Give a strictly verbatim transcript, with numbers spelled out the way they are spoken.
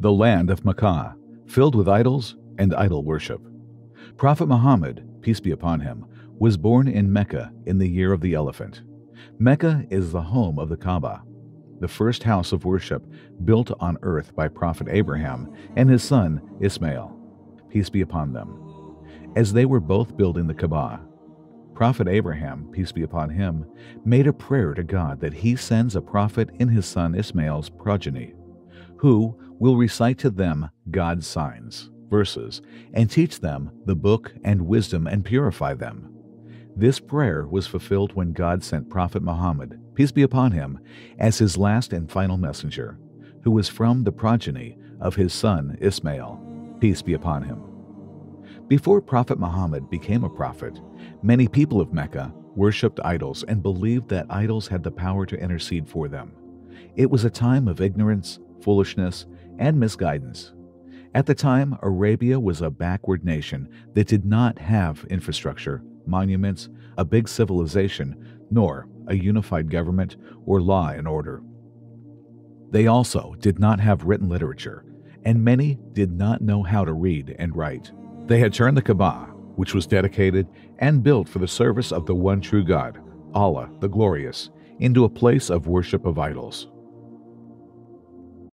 the land of Mecca, filled with idols and idol worship. Prophet Muhammad, peace be upon him, was born in Mecca in the year of the elephant. Mecca is the home of the Kaaba, the first house of worship built on earth by Prophet Abraham and his son Ishmael, peace be upon them, as they were both building the Kaaba. Prophet Abraham, peace be upon him, made a prayer to God that he sends a prophet in his son Ishmael's progeny, who will recite to them God's signs, verses, and teach them the book and wisdom and purify them. This prayer was fulfilled when God sent Prophet Muhammad, peace be upon him, as his last and final messenger, who was from the progeny of his son Ishmael, peace be upon him. Before Prophet Muhammad became a prophet, many people of Mecca worshipped idols and believed that idols had the power to intercede for them. It was a time of ignorance, foolishness, and misguidance. At the time, Arabia was a backward nation that did not have infrastructure, monuments, a big civilization, nor a unified government or law and order. They also did not have written literature, and many did not know how to read and write. They had turned the Kaaba, which was dedicated and built for the service of the one true God, Allah the Glorious, into a place of worship of idols.